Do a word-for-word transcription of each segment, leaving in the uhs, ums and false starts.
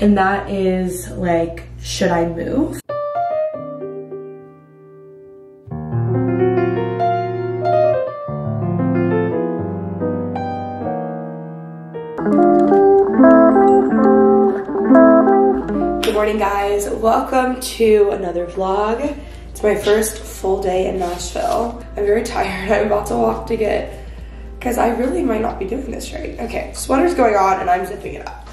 and that is like, should I move? Good morning, guys. Welcome to another vlog. It's my first full day in Nashville. I'm very tired. I'm about to walk to get, because I really might not be doing this right. Okay, sweater's going on and I'm zipping it up.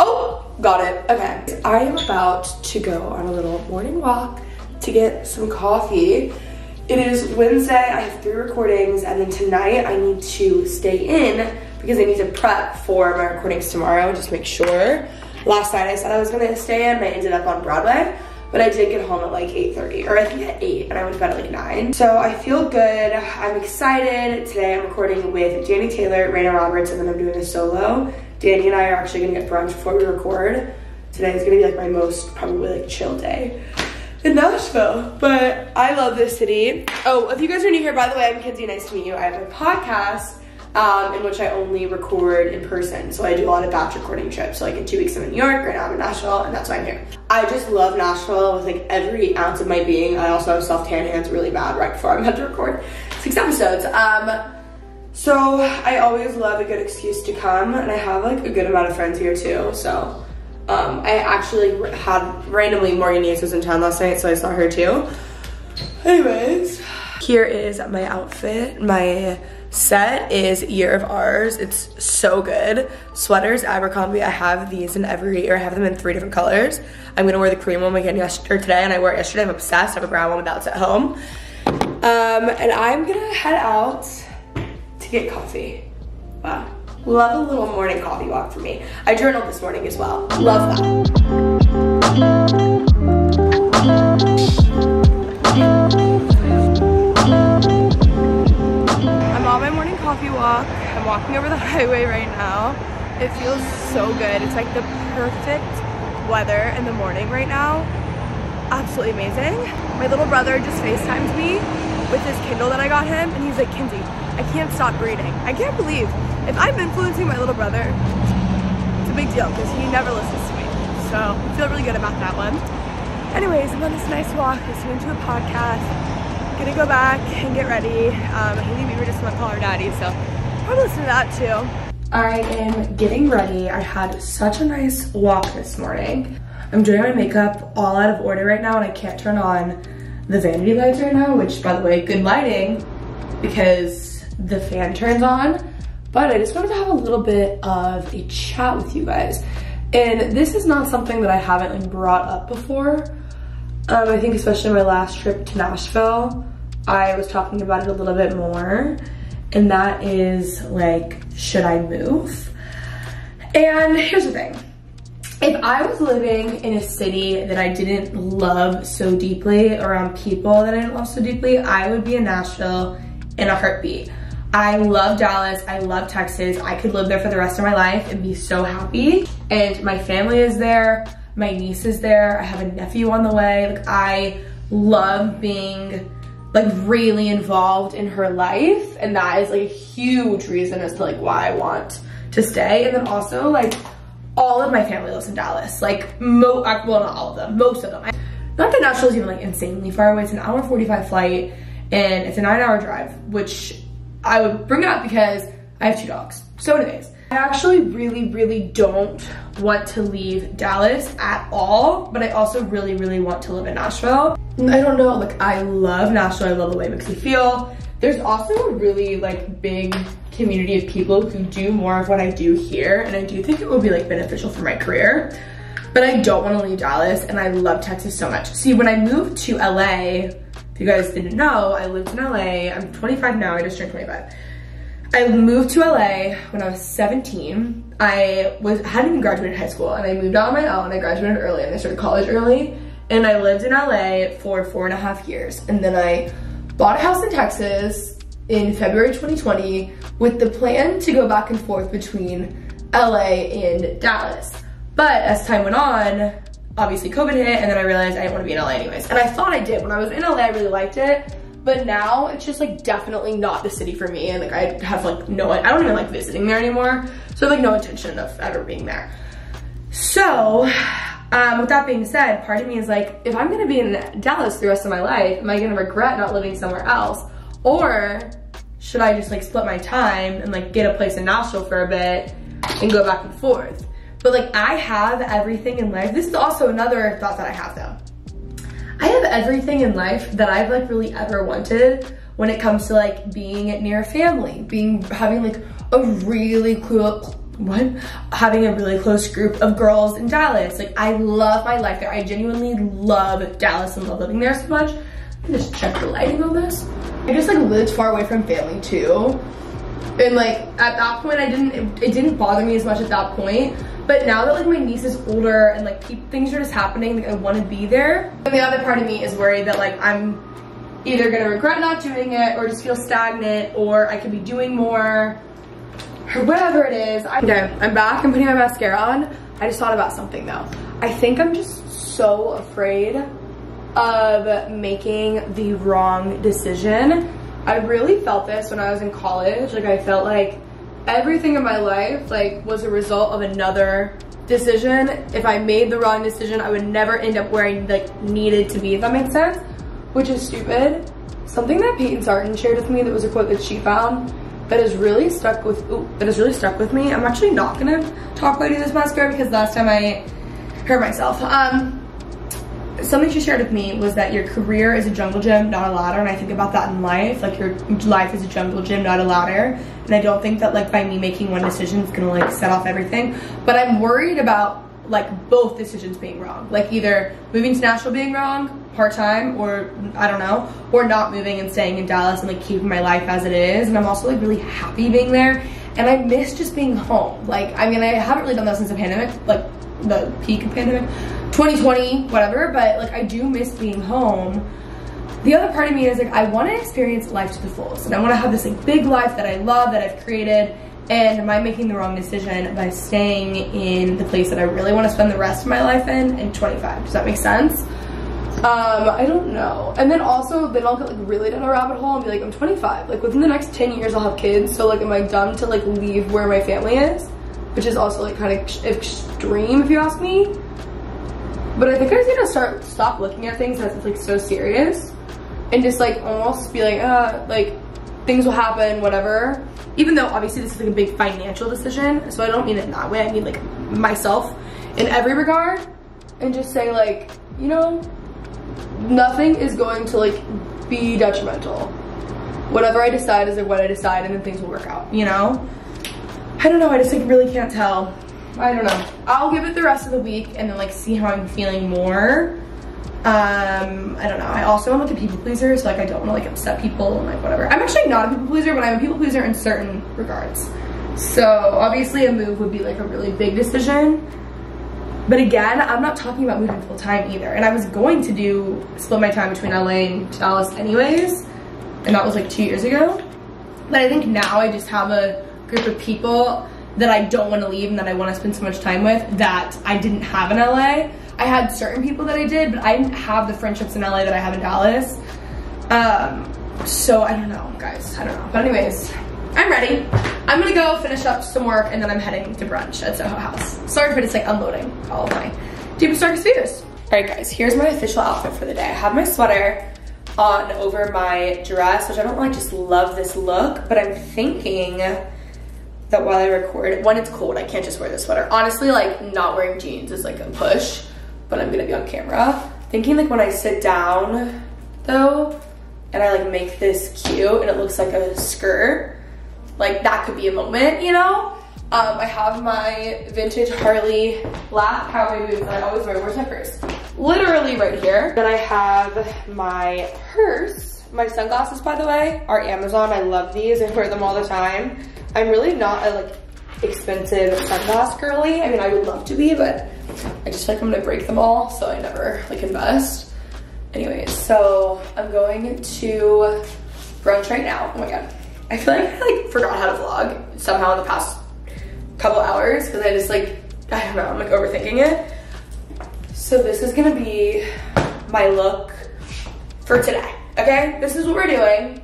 Oh, got it, okay. I am about to go on a little morning walk to get some coffee. It is Wednesday, I have three recordings, and then tonight I need to stay in because I need to prep for my recordings tomorrow, just make sure. Last night I said I was gonna stay in, but I ended up on Broadway, but I did get home at like eight thirty, or I think at eight, and I went to bed at like nine. So I feel good, I'm excited. Today I'm recording with Janie Taylor, Rayna Roberts, and then I'm doing a solo. Danny and I are actually gonna get brunch before we record. Today is gonna be like my most probably like chill day in Nashville, but I love this city. Oh, if you guys are new here, by the way, I'm Kenzie, nice to meet you. I have a podcast um, in which I only record in person. So I do a lot of batch recording trips. So like in two weeks I'm in New York, right now I'm in Nashville, and that's why I'm here. I just love Nashville with like every ounce of my being. I also have soft tan hands really bad right before I'm about to record six episodes. Um, So I always love a good excuse to come, and I have like a good amount of friends here too. So um, I actually had randomly Morgan Yates was in town last night, so I saw her too. Anyways, here is my outfit. My set is Year of Ours. It's so good. Sweaters, Abercrombie. I have these in every, or I have them in three different colors. I'm gonna wear the cream one again yesterday or today, and I wore it yesterday. I'm obsessed. I have a brown one that's at home, um, and I'm gonna head out to get coffee. Wow. Love a little morning coffee walk for me. I journaled this morning as well. Love that. I'm on my morning coffee walk. I'm walking over the highway right now. It feels so good. It's like the perfect weather in the morning right now. Absolutely amazing. My little brother just FaceTimed me with his Kindle that I got him, and he's like, Kinsey, I can't stop reading. I can't believe if I'm influencing my little brother, it's a big deal because he never listens to me. So I feel really good about that one. Anyways, I'm on this nice walk, listening to a podcast. Gonna go back and get ready. Um, Haley, we were just on the call her daddy, so probably listen to that too. I am getting ready. I had such a nice walk this morning. I'm doing my makeup all out of order right now, and I can't turn on the vanity lights right now, which by the way, good lighting because the fan turns on, but I just wanted to have a little bit of a chat with you guys. And this is not something that I haven't like brought up before. Um, I think especially my last trip to Nashville, I was talking about it a little bit more, and that is like, should I move? And here's the thing. If I was living in a city that I didn't love so deeply, around people that I didn't love so deeply, I would be in Nashville in a heartbeat. I love Dallas, I love Texas. I could live there for the rest of my life and be so happy. And my family is there, my niece is there, I have a nephew on the way. Like, I love being like really involved in her life, and that is like a huge reason as to like why I want to stay. And then also like all of my family lives in Dallas. Like mo well, not all of them, most of them. Not that Nashville's even like insanely far away, it's an hour forty-five flight and it's a nine hour drive, which I would bring it up because I have two dogs. So anyways, I actually really, really don't want to leave Dallas at all, but I also really, really want to live in Nashville. I don't know, like I love Nashville, I love the way it makes me feel. There's also a really like big community of people who do more of what I do here, and I do think it will be like beneficial for my career, but I don't want to leave Dallas, and I love Texas so much. See, when I moved to L A, if you guys didn't know, I lived in L A. I'm twenty-five now, I just turned twenty-five. I moved to L A when I was seventeen. I was hadn't even graduated high school, and I moved out on my own. I graduated early and I started college early, and I lived in L A for four and a half years. And then I bought a house in Texas in February twenty twenty with the plan to go back and forth between L A and Dallas. But as time went on, obviously COVID hit, and then I realized I didn't want to be in L A anyways. And I thought I did. When I was in L A, I really liked it, but now it's just like definitely not the city for me. And like I have like no, I don't even like visiting there anymore. So I have like no intention of ever being there. So, um, with that being said, part of me is like, if I'm gonna be in Dallas the rest of my life, am I gonna regret not living somewhere else? Or should I just like split my time and like get a place in Nashville for a bit and go back and forth? But like, I have everything in life. This is also another thought that I have though. I have everything in life that I've like really ever wanted when it comes to like being near a family, being, having like a really close, what? Having a really close group of girls in Dallas. Like, I love my life there. I genuinely love Dallas and love living there so much. Let me just check the lighting on this. I just like lived far away from family too. And like, at that point I didn't, it, it didn't bother me as much at that point. But now that like my niece is older and like things are just happening, like I want to be there. And the other part of me is worried that like I'm either gonna regret not doing it or just feel stagnant, or I could be doing more or whatever it is. I okay, I'm back, I'm putting my mascara on. I just thought about something though. I think I'm just so afraid of making the wrong decision. I really felt this when I was in college. Like, I felt like everything in my life like was a result of another decision. If I made the wrong decision, I would never end up where I like needed to be, if that makes sense, which is stupid. Something that Peyton Sarton shared with me that was a quote that she found that has really stuck with ooh, that has really stuck with me. I'm actually not gonna talk about this mascara because last time I hurt myself. Um, something she shared with me was that your career is a jungle gym, not a ladder, and I think about that in life. Like, your life is a jungle gym, not a ladder, and I don't think that like by me making one decision it's gonna like set off everything. But I'm worried about like both decisions being wrong, like either moving to Nashville being wrong part-time, or I don't know, or not moving and staying in Dallas and like keeping my life as it is. And I'm also like really happy being there, and I miss just being home. Like, I mean, I haven't really done that since the pandemic, like the peak of pandemic, twenty twenty, whatever, but like I do miss being home. The other part of me is like, I want to experience life to the fullest, and I want to have this like big life that I love, that I've created. And am I making the wrong decision by staying in the place that I really want to spend the rest of my life in in twenty-five? Does that make sense? Um, I don't know. And then also, then I'll get like really down a rabbit hole and be like, I'm twenty-five. Like, within the next ten years, I'll have kids. So like, am I dumb to like leave where my family is? Which is also like kind of extreme if you ask me. But I think I just need to start, stop looking at things as it's like so serious. And just like almost be like, uh, like things will happen, whatever. Even though obviously this is like a big financial decision, so I don't mean it in that way. I mean like myself in every regard, and just say like, you know, nothing is going to like be detrimental. Whatever I decide is like what I decide, and then things will work out, you know? I don't know, I just like really can't tell. I don't know. I'll give it the rest of the week and then like see how I'm feeling more. Um, I don't know. I also am like a people pleaser, so like I don't want to like upset people and like whatever. I'm actually not a people pleaser, but I'm a people pleaser in certain regards. So obviously a move would be like a really big decision. But again, I'm not talking about moving full time either. And I was going to do split my time between L A and Dallas anyways, and that was like two years ago. But I think now I just have a group of people that I don't want to leave and that I want to spend so much time with that I didn't have in L A. I had certain people that I did, but I didn't have the friendships in L A that I have in Dallas. Um, so I don't know, guys, I don't know. But anyways, I'm ready. I'm gonna go finish up some work, and then I'm heading to brunch at Soho House. Sorry for just like unloading all of my deepest, darkest fears. All right, guys, here's my official outfit for the day. I have my sweater on over my dress, which I don't like, just love this look, but I'm thinking that while I record, when it's cold, I can't just wear this sweater. Honestly, like not wearing jeans is like a push, but I'm gonna be on camera. Thinking like when I sit down though, and I like make this cute and it looks like a skirt, like that could be a moment, you know? Um, I have my vintage Harley black cowboy boots that I always wear. Where's my purse? Literally right here. Then I have my purse. My sunglasses, by the way, are Amazon. I love these, I wear them all the time. I'm really not a like expensive sunglass girly. I mean, I would love to be, but I just feel like I'm gonna break them all, so I never like invest. Anyways, so I'm going to brunch right now. Oh my God. I feel like I like forgot how to vlog somehow in the past couple hours because I just like, I don't know, I'm like overthinking it. So this is gonna be my look for today, okay? This is what we're doing.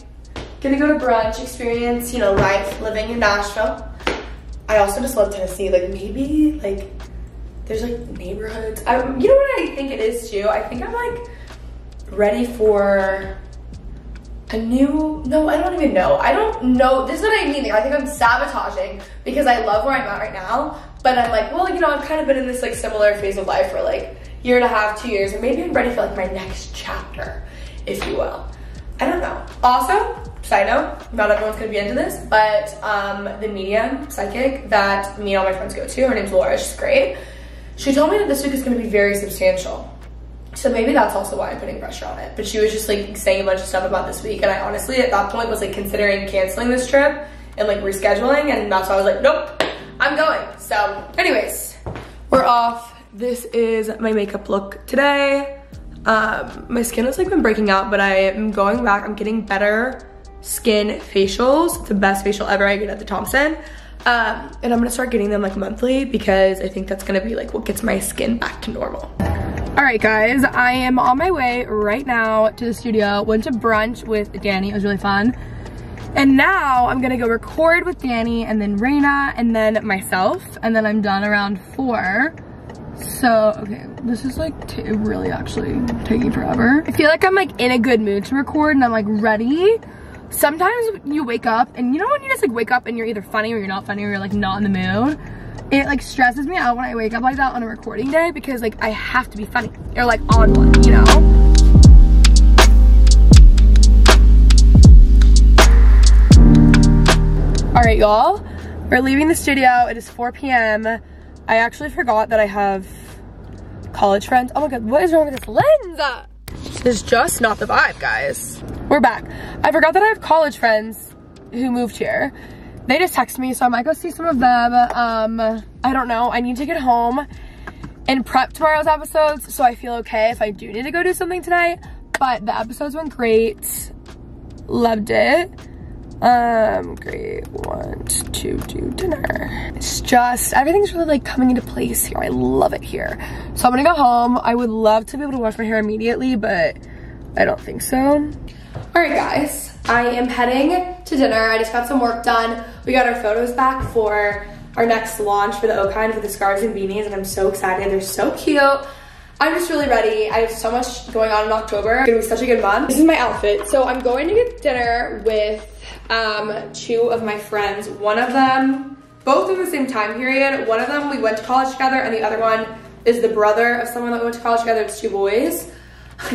Gonna go to brunch, experience, you know, life living in Nashville. I also just love Tennessee. Like maybe like there's like neighborhoods. I, you know what I think it is too? I think I'm like ready for a new, no, I don't even know. I don't know, this is what I mean. I think I'm sabotaging because I love where I'm at right now, but I'm like, well, you know, I've kind of been in this like similar phase of life for like year and a half, two years, and maybe I'm ready for like my next chapter, if you will. I don't know. Also, side note, not everyone's gonna be into this, but um, the medium psychic that me and all my friends go to, her name's Laura, she's great. She told me that this week is gonna be very substantial. So maybe that's also why I'm putting pressure on it. But she was just like saying a bunch of stuff about this week. And I honestly at that point was like considering canceling this trip and like rescheduling. And that's why I was like, nope, I'm going. So anyways, we're off. This is my makeup look today. Um, my skin has like been breaking out, but I am going back. I'm getting better skin facials. It's the best facial ever I get at the Thompson. Um, and I'm gonna start getting them like monthly because I think that's gonna be like what gets my skin back to normal. All right guys, I am on my way right now to the studio. Went to brunch with Danny, it was really fun. And now I'm gonna go record with Danny and then Rayna and then myself. And then I'm done around four. So, okay, this is like t really actually taking forever. I feel like I'm like in a good mood to record and I'm like ready. Sometimes you wake up and you know when you just like wake up and you're either funny or you're not funny or you're like not in the mood? It like stresses me out when I wake up like that on a recording day because like I have to be funny or like on one, you know? All right, y'all, we're leaving the studio. It is four p m I actually forgot that I have college friends. Oh my God, what is wrong with this lens? It's just not the vibe, guys. We're back. I forgot that I have college friends who moved here. They just texted me, so I might go see some of them. Um, I don't know, I need to get home and prep tomorrow's episodes, so I feel okay if I do need to go do something tonight, but the episodes went great, loved it. Um, great, want to do dinner. It's just, everything's really like coming into place here, I love it here. So I'm gonna go home. I would love to be able to wash my hair immediately, but I don't think so. All right guys, I am heading to dinner. I just got some work done. We got our photos back for our next launch for the O Kind for the scarves and beanies, and I'm so excited. They're so cute. I'm just really ready. I have so much going on in October. It's gonna be such a good month. This is my outfit. So I'm going to get dinner with um, two of my friends. One of them, both in the same time period. One of them, we went to college together, and the other one is the brother of someone that we went to college together. It's two boys.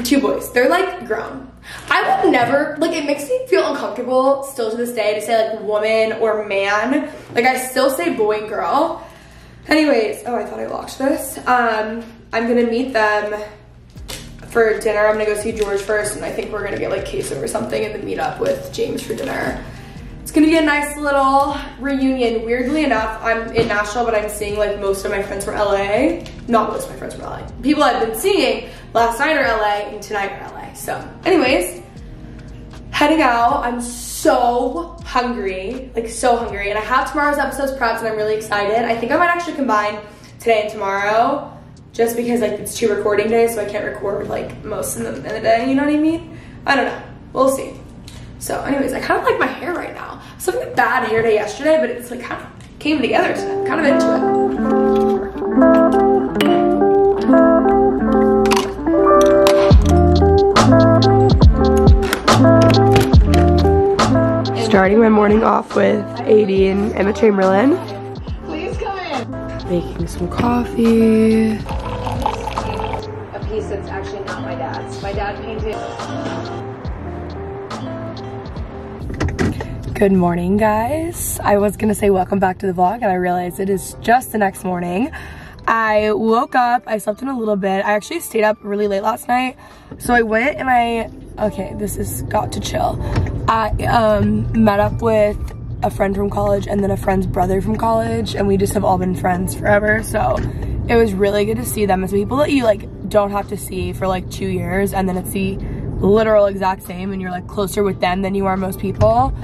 Two boys. They're like grown. I would never, like it makes me feel uncomfortable still to this day to say like woman or man. Like I still say boy and girl. Anyways, oh I thought I locked this. Um, I'm gonna meet them for dinner. I'm gonna go see George first and I think we're gonna get like queso or something and then meet up with James for dinner. It's gonna be a nice little reunion. Weirdly enough, I'm in Nashville, but I'm seeing like most of my friends from L A. Not most of my friends from L A. People I've been seeing last night are L A and tonight are L A. So anyways, heading out. I'm so hungry, like so hungry. And I have tomorrow's episodes prepped and I'm really excited. I think I might actually combine today and tomorrow just because like it's two recording days, so I can't record like most of them in the day, you know what I mean? I don't know, we'll see. So anyways, I kind of like my hair right now. I was having a bad hair day yesterday, but it's like kind of came together, so I'm kind of into it. Starting my morning off with Adie and Emma Chamberlain. Please come in. Making some coffee. A piece that's actually not my dad's. My dad painted. Good morning, guys. I was gonna say welcome back to the vlog, and I realized it is just the next morning. I woke up, I slept in a little bit. I actually stayed up really late last night. So I went and I, okay, this has got to chill. I um, met up with a friend from college and then a friend's brother from college, and we just have all been friends forever. So it was really good to see them. It's people that you like don't have to see for like two years and then it's the literal exact same and you're like closer with them than you are most people.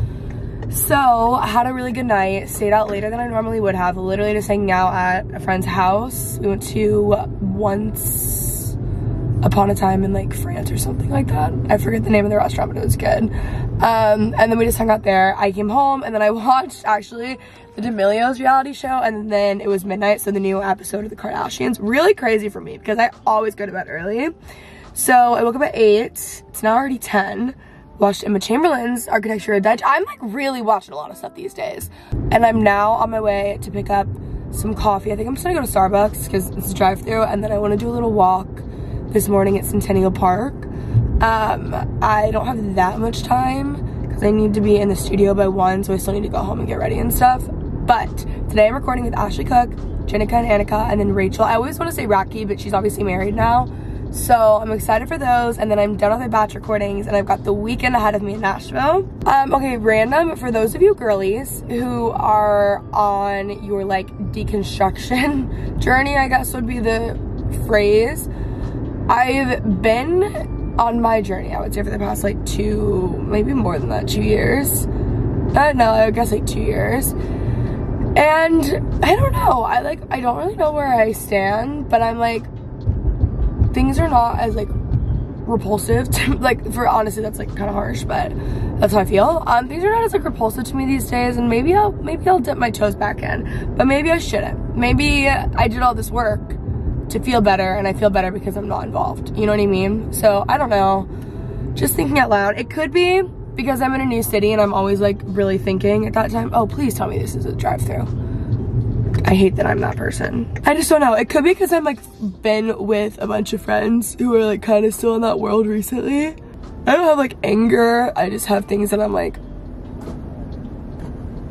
So I had a really good night, stayed out later than I normally would have, literally just hanging out at a friend's house. We went to once Upon a Time in like France or something like that. I forget the name of the restaurant, but it was good. Um, and then we just hung out there. I came home and then I watched actually the D'Amelio's reality show, and then it was midnight, so the new episode of the Kardashians. Really crazy for me because I always go to bed early. So I woke up at eight. It's now already ten. Watched Emma Chamberlain's Architectural Digest. I'm like really watching a lot of stuff these days. And I'm now on my way to pick up some coffee. I think I'm just gonna go to Starbucks because it's a drive through, and then I want to do a little walk this morning at Centennial Park. Um, I don't have that much time because I need to be in the studio by one, so I still need to go home and get ready and stuff. But today I'm recording with Ashley Cook, Jenica and Annika, and then Rachel. I always want to say Rocky, but she's obviously married now. So I'm excited for those, and then I'm done with my batch recordings and I've got the weekend ahead of me in Nashville. Um, okay, random, for those of you girlies who are on your like deconstruction journey, I guess would be the phrase. I've been on my journey, I would say, for the past like two, maybe more than that, two years. Uh, no, I guess like two years. And I don't know, I like, I don't really know where I stand, but I'm like, things are not as like repulsive to, like, for honestly that's like kind of harsh, but that's how I feel. Um things are not as like repulsive to me these days, and maybe I'll maybe I'll dip my toes back in, but maybe I shouldn't. Maybe I did all this work to feel better, and I feel better because I'm not involved, you know what I mean? So I don't know, just thinking out loud. It could be because I'm in a new city and I'm always like really thinking at that time. Oh, please tell me this is a drive-thru. I hate that I'm that person. I just don't know. It could be because I'm like been with a bunch of friends who are like kind of still in that world recently. I don't have like anger. I just have things that I'm like,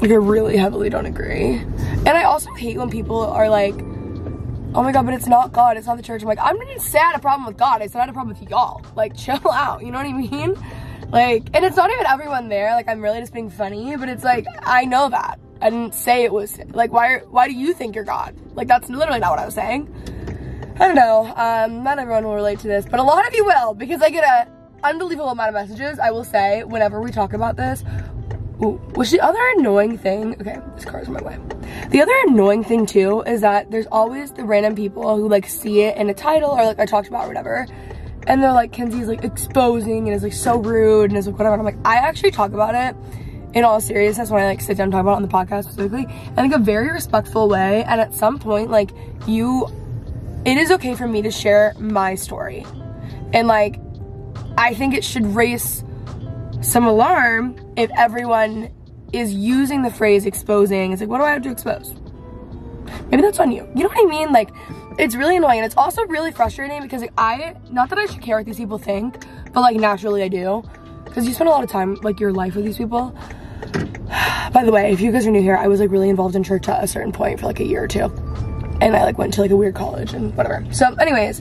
like I really heavily don't agree. And I also hate when people are like, oh my God, but it's not God, it's not the church. I'm like, I'm not even sad a problem with God. I said I had a problem with y'all. Like chill out, you know what I mean? Like, and it's not even everyone there. Like I'm really just being funny, but it's like, I know that. I didn't say it was, like, why Why do you think you're God? Like, that's literally not what I was saying. I don't know. Um, not everyone will relate to this, but a lot of you will, because I get an unbelievable amount of messages, I will say, whenever we talk about this. Ooh, what's the other annoying thing? Okay, this car's in my way. The other annoying thing, too, is that there's always the random people who, like, see it in a title or, like, I talked about or whatever, and they're like, Kenzie's, like, exposing and is, like, so rude and is, like, whatever. And I'm like, I actually talk about it. In all seriousness, when I like sit down and talk about it on the podcast specifically, I think a very respectful way, and at some point, like you, it is okay for me to share my story. And like, I think it should raise some alarm if everyone is using the phrase exposing. It's like, what do I have to expose? Maybe that's on you. You know what I mean? Like, it's really annoying, and it's also really frustrating because like, I, not that I should care what these people think, but like naturally I do. Because you spend a lot of time, like your life with these people. By the way, if you guys are new here, I was like really involved in church at a certain point for like a year or two, and I like went to like a weird college and whatever. So anyways,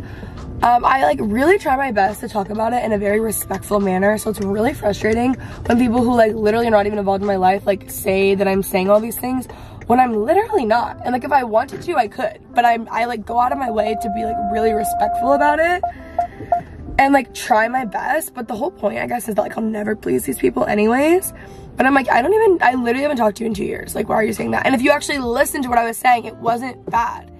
um, I like really try my best to talk about it in a very respectful manner, so it's really frustrating when people who like literally are not even involved in my life like say that I'm saying all these things when I'm literally not. And like if I wanted to, I could, but I'm, I like go out of my way to be like really respectful about it and like try my best. But the whole point, I guess, is that like I'll never please these people anyways. But I'm like, I don't even, I literally haven't talked to you in two years. Like, why are you saying that? And if you actually listen to what I was saying, it wasn't bad.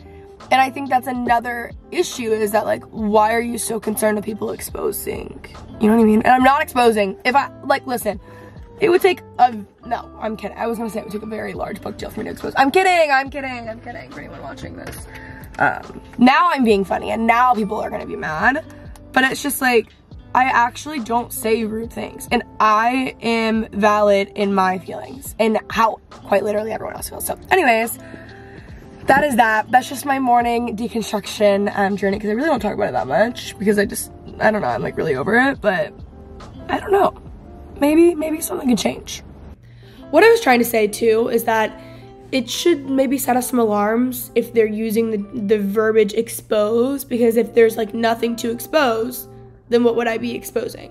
And I think that's another issue, is that like, why are you so concerned with people exposing? You know what I mean? And I'm not exposing. If I, like, listen, it would take a, no, I'm kidding. I was gonna say it would take a very large book deal for me to expose. I'm kidding, I'm kidding, I'm kidding for anyone watching this. Um, now I'm being funny, and now people are gonna be mad. But it's just like, I actually don't say rude things, and I am valid in my feelings and how quite literally everyone else feels. So anyways, that is that. That's just my morning deconstruction um, journey, because I really don't talk about it that much because I just, I don't know, I'm like really over it, but I don't know. Maybe, maybe something could change. What I was trying to say too is that it should maybe set us some alarms if they're using the, the verbiage expose, because if there's like nothing to expose, then what would I be exposing?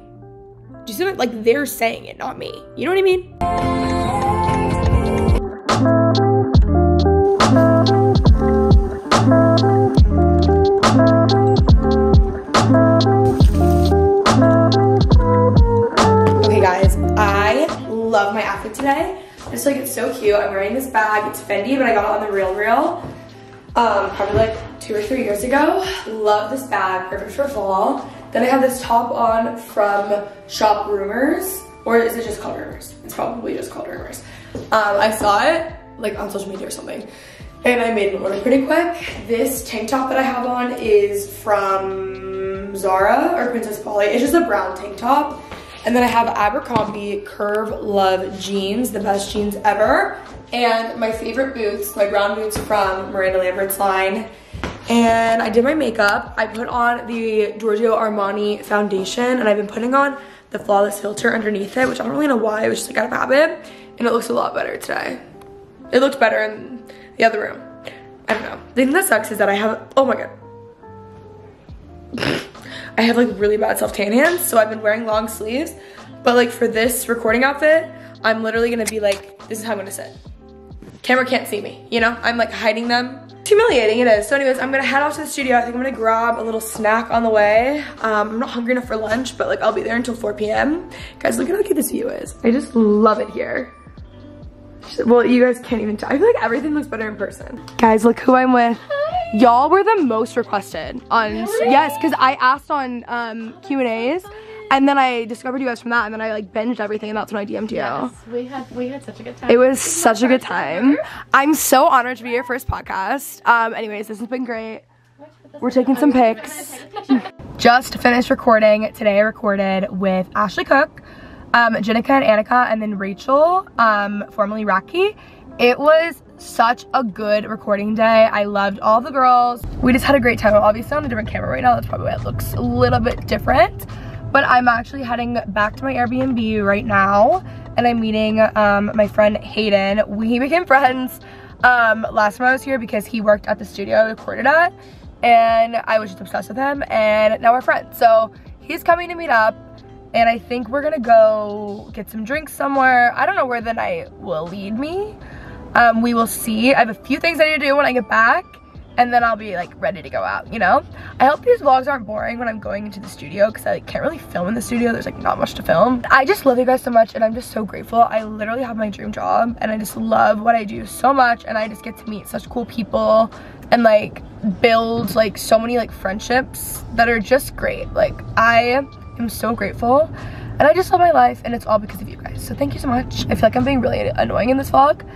Do you see what, like they're saying it, not me. You know what I mean? Okay guys, I love my outfit today. I just like, it's so cute. I'm wearing this bag, it's Fendi, but I got it on the Real Real. um, probably like two or three years ago. Love this bag, perfect for fall. Then I have this top on from Shop Rumors, or is it just called Rumors? It's probably just called Rumors. Um, I saw it like on social media or something, and I made an order pretty quick. This tank top that I have on is from Zara or Princess Polly. It's just a brown tank top. And then I have Abercrombie Curve Love jeans, the best jeans ever. And my favorite boots, my brown boots from Miranda Lambert's line. And I did my makeup. I put on the Giorgio Armani foundation, and I've been putting on the Flawless Filter underneath it, which I don't really know why, it was just like out of habit. And it looks a lot better today. It looked better in the other room. I don't know. The thing that sucks is that I have, oh my God. I have like really bad self-tan hands, so I've been wearing long sleeves. But like for this recording outfit, I'm literally gonna be like, this is how I'm gonna sit. Camera can't see me, you know? I'm like hiding them. It's humiliating, it is. So anyways, I'm gonna head off to the studio. I think I'm gonna grab a little snack on the way. Um, I'm not hungry enough for lunch, but like I'll be there until four p m Guys, look at how cute this view is. I just love it here. Well, you guys can't even tell. I feel like everything looks better in person. Guys, look who I'm with. Y'all were the most requested on, really? Yes, because I asked on um, Q and A's, and then I discovered you guys from that, and then I like binged everything, and that's when I D M'd you. Yes, we had, we had such a good time. It was such a good time. I'm so honored to be your first podcast. Um, anyways, this has been great. We're taking some pics. Just finished recording. Today I recorded with Ashley Cook, um, Jenica and Annika, and then Rachel, um, formerly Rocky. It was such a good recording day. I loved all the girls. We just had a great time. I'm obviously on a different camera right now. That's probably why it looks a little bit different. But I'm actually heading back to my Airbnb right now, and I'm meeting um, my friend Hayden. We became friends um, last time I was here because he worked at the studio I recorded at, and I was just obsessed with him, and now we're friends. So he's coming to meet up, and I think we're gonna go get some drinks somewhere. I don't know where the night will lead me. Um, we will see. I have a few things I need to do when I get back, and then I'll be like ready to go out, you know? I hope these vlogs aren't boring when I'm going into the studio, because I like, can't really film in the studio. There's like not much to film. I just love you guys so much, and I'm just so grateful. I literally have my dream job, and I just love what I do so much, and I just get to meet such cool people and like build like so many like friendships that are just great. Like I am so grateful, and I just love my life, and it's all because of you guys. So thank you so much. I feel like I'm being really annoying in this vlog.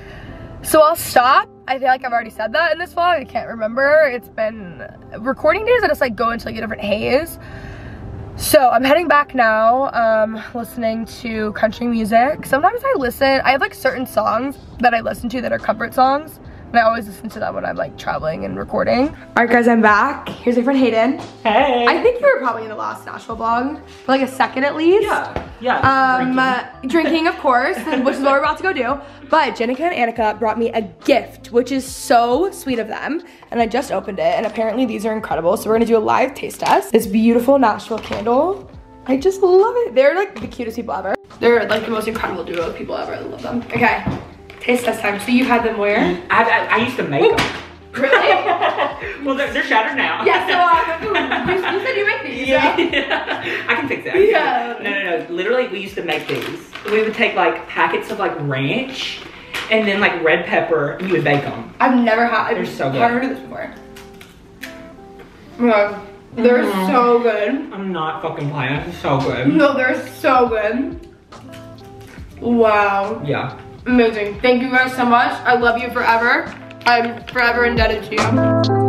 So I'll stop. I feel like I've already said that in this vlog. I can't remember. It's been recording days. I just like go into like a different haze. So I'm heading back now, um, listening to country music. Sometimes I listen, I have like certain songs that I listen to that are comfort songs, and I always listen to that when I'm like traveling and recording. All right guys, I'm back. Here's my friend Hayden. Hey. I think you were probably in the last Nashville vlog for like a second at least. Yeah, yeah. Um, drinking. Uh, drinking, of course, which is what we're about to go do. But Jenica and Annika brought me a gift, which is so sweet of them. And I just opened it, and apparently these are incredible. So we're gonna do a live taste test. This beautiful Nashville candle. I just love it. They're like the cutest people ever. They're like the most incredible duo of people ever. I love them. Okay. Taste test time. So you had them where? I, I, I used to make Ooh. them. Really? Well, they're, they're shattered now. Yeah, so um, you, you said you make these, yeah, yeah. I can fix that. Yeah. No, no, no. Literally, we used to make these. We would take like packets of like ranch and then like red pepper, and you would bake them. I've never had. They're I've so good. I've never heard of this before. Yeah. They're mm-hmm. so good. I'm not fucking playing. They're so good. No, they're so good. Wow. Yeah. Amazing. Thank you guys so much. I love you forever. I'm forever indebted to you.